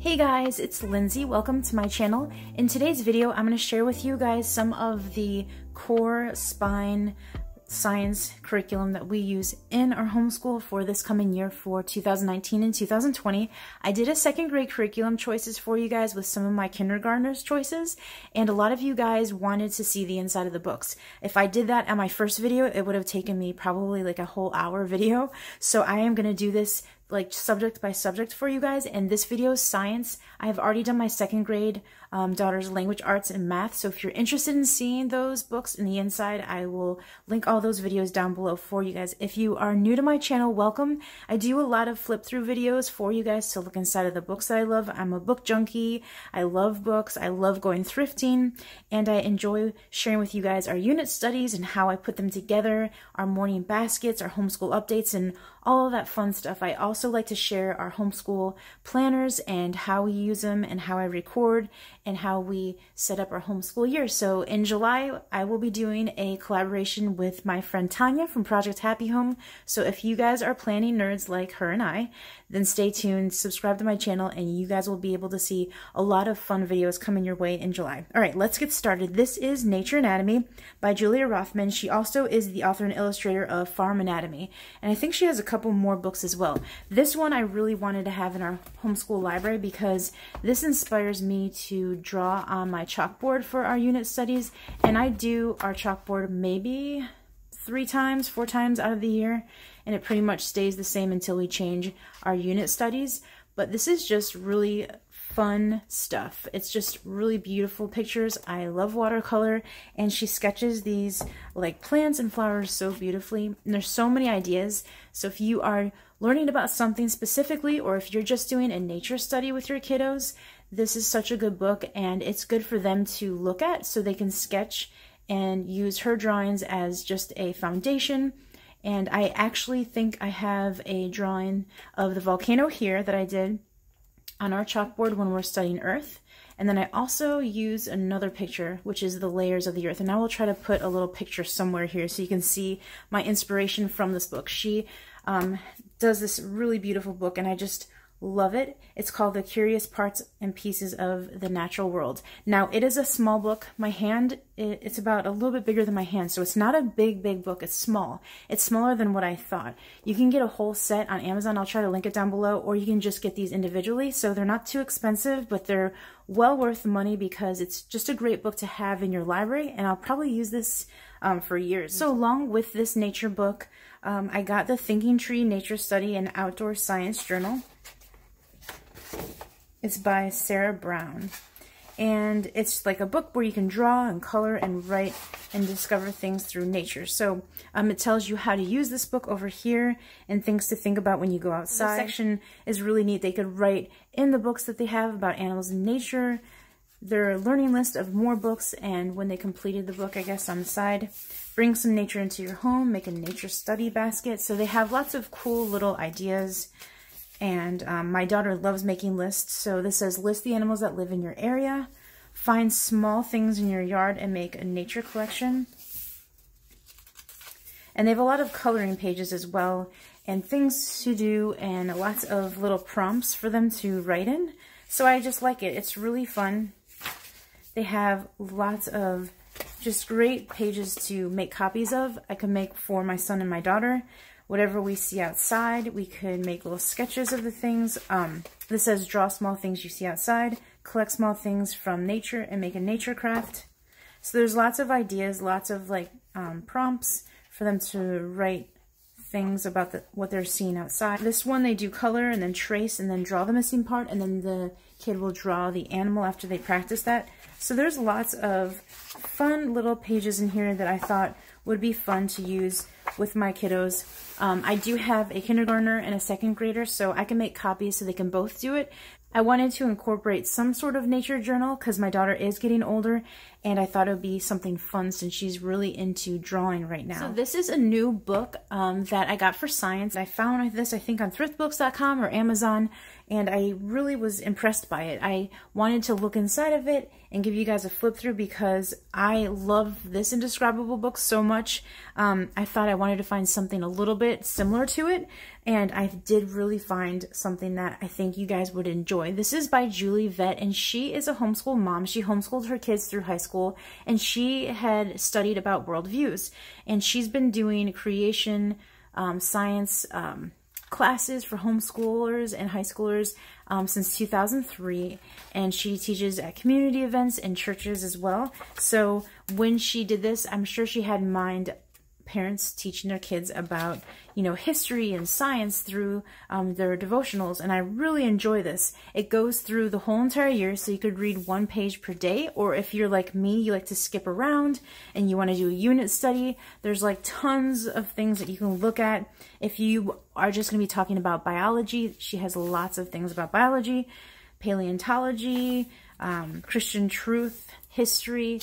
Hey guys, it's Lindsay. Welcome to my channel. In today's video, I'm going to share with you guys some of the core spine science curriculum that we use in our homeschool for this coming year for 2019 and 2020. I did a second grade curriculum choices for you guys with some of my kindergartners choices, and a lot of you guys wanted to see the inside of the books. If I did that at my first video, it would have taken me probably like a whole hour video. So I am going to do this like subject by subject for you guys. And this video is science. I have already done my second grade daughter's language arts and math. So if you're interested in seeing those books in the inside, I will link all those videos down below for you guys. If you are new to my channel, welcome. I do a lot of flip through videos for you guys to look inside of the books that I love. I'm a book junkie. I love books. I love going thrifting, and I enjoy sharing with you guys our unit studies and how I put them together, our morning baskets, our homeschool updates, and all of that fun stuff. I also like to share our homeschool planners and how we use them and how I record and how we set up our homeschool year. So in July, I will be doing a collaboration with my friend Tanya from Project Happy Home. So if you guys are planning nerds like her and I, then stay tuned, subscribe to my channel, and you guys will be able to see a lot of fun videos coming your way in July. All right, let's get started. This is Nature Anatomy by Julia Rothman. She also is the author and illustrator of Farm Anatomy, and I think she has a couple more books as well. This one I really wanted to have in our homeschool library because this inspires me to draw on my chalkboard for our unit studies, and I do our chalkboard maybe 3 times, 4 times out of the year, and it pretty much stays the same until we change our unit studies. But this is just really fun stuff. It's just really beautiful pictures. I love watercolor, and she sketches these like plants and flowers so beautifully, and there's so many ideas. So if you are learning about something specifically, or if you're just doing a nature study with your kiddos, this is such a good book, and it's good for them to look at so they can sketch and use her drawings as just a foundation. And I actually think I have a drawing of the volcano here that I did on our chalkboard when we're studying Earth. And then I also use another picture, which is the layers of the Earth. And I will try to put a little picture somewhere here so you can see my inspiration from this book. She does this really beautiful book, and I just love it. It's called The Curious Parts and Pieces of the Natural World. Now, it is a small book. My hand, it's about a little bit bigger than my hand, so it's not a big book. It's small. It's smaller than what I thought. You can get a whole set on Amazon. I'll try to link it down below, or you can just get these individually. So they're not too expensive, but they're well worth the money because it's just a great book to have in your library, and I'll probably use this for years. So along with this nature book, I got the Thinking Tree Nature Study and Outdoor Science Journal. It's by Sarah Brown, and it's like a book where you can draw and color and write and discover things through nature. So it tells you how to use this book over here and things to think about when you go outside. This section is really neat. They could write in the books that they have about animals and nature, their learning list of more books, and when they completed the book, I guess, on the side. Bring some nature into your home, make a nature study basket. So they have lots of cool little ideas. And my daughter loves making lists. So this says, list the animals that live in your area. Find small things in your yard and make a nature collection. And they have a lot of coloring pages as well, and things to do, and lots of little prompts for them to write in. So I just like it. It's really fun. They have lots of just great pages to make copies of. I can make for my son and my daughter. Whatever we see outside, we could make little sketches of the things. This says draw small things you see outside, collect small things from nature, and make a nature craft. So there's lots of ideas, lots of like prompts for them to write things about what they're seeing outside. This one they do color and then trace and then draw the missing part, and then the kid will draw the animal after they practice that. So there's lots of fun little pages in here that I thought would be fun to use with my kiddos. I do have a kindergartner and a second grader, so I can make copies so they can both do it. I wanted to incorporate some sort of nature journal because my daughter is getting older, and I thought it would be something fun since she's really into drawing right now. So this is a new book that I got for science. I found this, I think, on Thriftbooks.com or Amazon, and I really was impressed by it. I wanted to look inside of it and give you guys a flip through because I love this Indescribable book so much. I thought I wanted to find something a little bit similar to it, And I did really find something that I think you guys would enjoy. This is by Julie Vett, and she is a homeschool mom. She homeschooled her kids through high school, and she had studied about worldviews. And she's been doing creation science classes for homeschoolers and high schoolers since 2003, and she teaches at community events and churches as well. So when she did this, I'm sure she had in mind parents teaching their kids about, you know, history and science through their devotionals. And I really enjoy this. It goes through the whole entire year, so you could read one page per day. Or if you're like me, you like to skip around and you want to do a unit study, there's like tons of things that you can look at. If you are just going to be talking about biology, she has lots of things about biology, paleontology, Christian truth, history.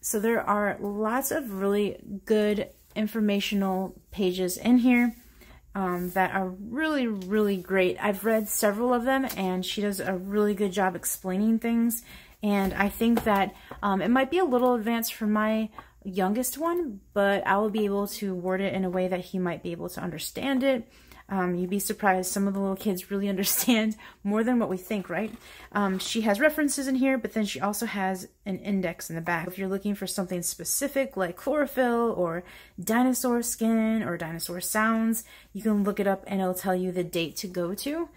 So there are lots of really good informational pages in here that are really, really great. I've read several of them, and she does a really good job explaining things. And I think that it might be a little advanced for my youngest one, but I will be able to word it in a way that he might be able to understand it. You'd be surprised. Some of the little kids really understand more than what we think, right? She has references in here, but then she also has an index in the back. If you're looking for something specific like chlorophyll or dinosaur skin or dinosaur sounds, you can look it up and it'll tell you the date to go to.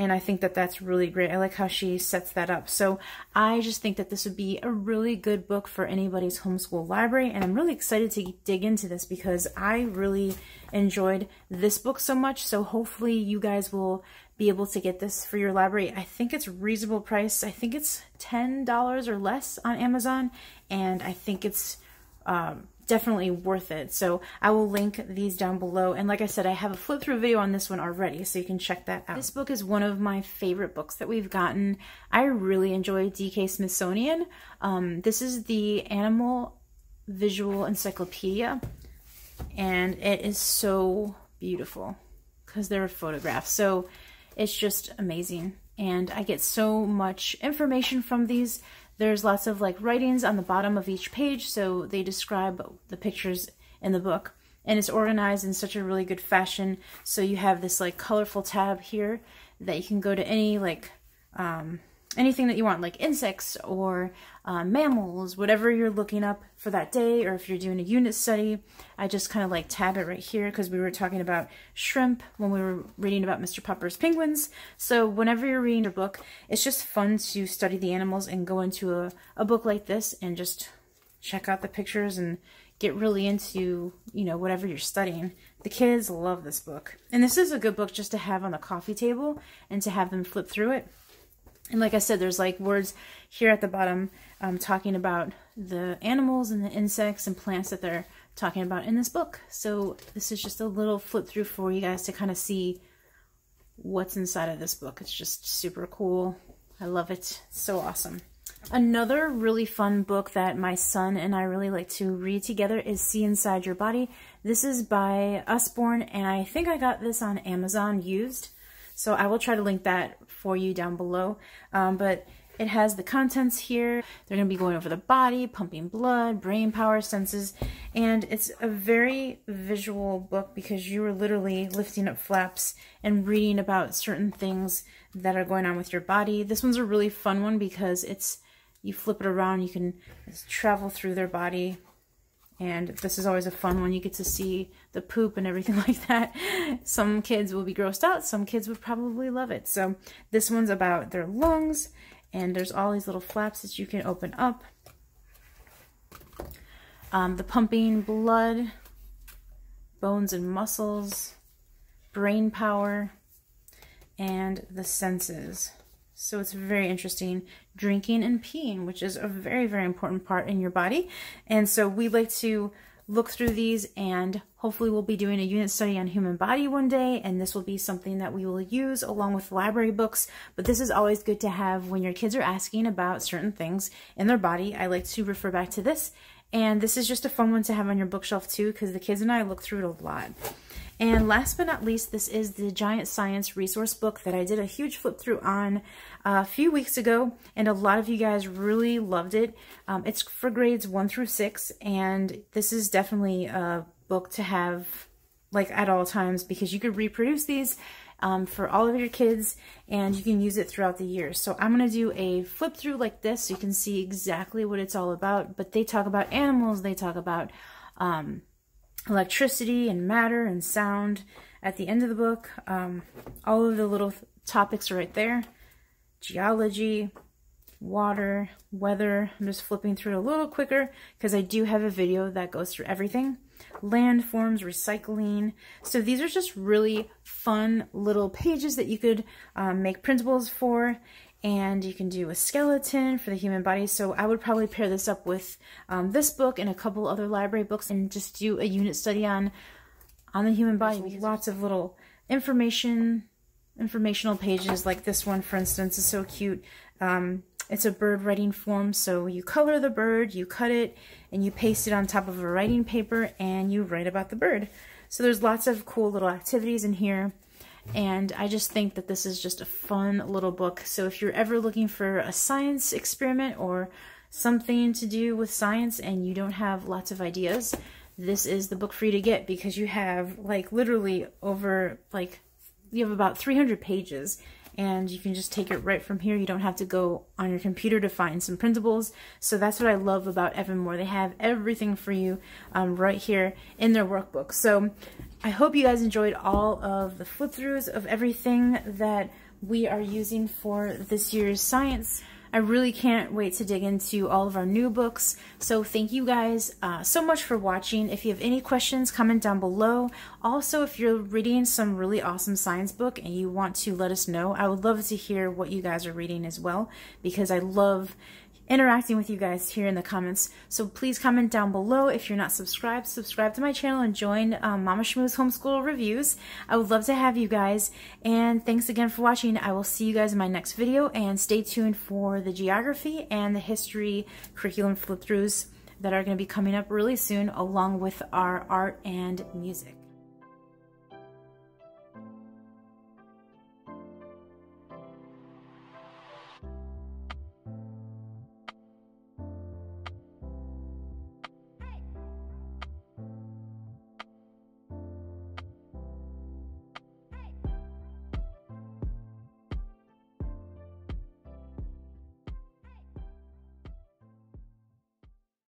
And I think that that's really great. I like how she sets that up. So I just think that this would be a really good book for anybody's homeschool library. And I'm really excited to dig into this because I really enjoyed this book so much. So hopefully you guys will be able to get this for your library. I think it's a reasonable price. I think it's $10 or less on Amazon. And I think it's definitely worth it. So I will link these down below. And like I said, I have a flip through video on this one already, so you can check that out. This book is one of my favorite books that we've gotten. I really enjoy DK Smithsonian. This is the Animal Visual Encyclopedia, and it is so beautiful because there are photographs. So it's just amazing. And I get so much information from these. There's lots of like writings on the bottom of each page, so they describe the pictures in the book. And it's organized in such a really good fashion. So you have this like colorful tab here that you can go to any like anything that you want, like insects or mammals, whatever you're looking up for that day. Or if you're doing a unit study, I just kind of like tab it right here because we were talking about shrimp when we were reading about Mr. Popper's Penguins. So whenever you're reading a book, it's just fun to study the animals and go into a book like this and just check out the pictures and get really into, you know, whatever you're studying. The kids love this book. And this is a good book just to have on the coffee table and to have them flip through it. And like I said, there's like words here at the bottom talking about the animals and the insects and plants that they're talking about in this book. So this is just a little flip through for you guys to kind of see what's inside of this book. It's just super cool. I love it. It's so awesome. Another really fun book that my son and I really like to read together is See Inside Your Body. This is by Usborne, and I think I got this on Amazon used. So I will try to link that for you down below, but it has the contents here. They're going to be going over the body, pumping blood, brain power, senses, and it's a very visual book because you are literally lifting up flaps and reading about certain things that are going on with your body. This one's a really fun one because it's, you flip it around, you can travel through their body. And this is always a fun one. You get to see the poop and everything like that. Some kids will be grossed out. Some kids would probably love it. So this one's about their lungs. And there's all these little flaps that you can open up. The pumping blood, bones and muscles, brain power, and the senses. So it's very interesting. Drinking and peeing, which is a very, very important part in your body. And so we like to look through these, and hopefully we'll be doing a unit study on human body one day, and this will be something that we will use along with library books. But this is always good to have when your kids are asking about certain things in their body. I like to refer back to this. And this is just a fun one to have on your bookshelf too, because the kids and I look through it a lot. And last but not least, this is the Giant Science resource book that I did a huge flip through on a few weeks ago, and a lot of you guys really loved it. It's for grades 1 through 6, and this is definitely a book to have like at all times, because you could reproduce these for all of your kids and you can use it throughout the year. So I'm going to do a flip through like this so you can see exactly what it's all about. But they talk about animals, they talk about electricity and matter and sound at the end of the book. All of the little topics are right there. Geology, water, weather. I'm just flipping through it a little quicker because I do have a video that goes through everything. Landforms, recycling. So these are just really fun little pages that you could make printables for, and you can do a skeleton for the human body. So I would probably pair this up with this book and a couple other library books and just do a unit study on the human body. There's lots of little informational pages like this one, for instance, is so cute. It's a bird writing form, so you color the bird, you cut it, and you paste it on top of a writing paper, and you write about the bird. So there's lots of cool little activities in here, and I just think that this is just a fun little book. So if you're ever looking for a science experiment or something to do with science and you don't have lots of ideas, this is the book for you to get, because you have like literally over like, you have about 300 pages. And you can just take it right from here. You don't have to go on your computer to find some printables. So that's what I love about Evan-Moor. They have everything for you right here in their workbook. So I hope you guys enjoyed all of the flip-throughs of everything that we are using for this year's science. I really can't wait to dig into all of our new books. So thank you guys so much for watching. If you have any questions, comment down below. Also, if you're reading some really awesome science book and you want to let us know, I would love to hear what you guys are reading as well, because I love interacting with you guys here in the comments. So please comment down below. If you're not subscribed, subscribe to my channel and join Momma Schmooze Homeschool Reviews. I would love to have you guys, and thanks again for watching. I will see you guys in my next video, and stay tuned for the geography and the history curriculum flip-throughs that are going to be coming up really soon, along with our art and music.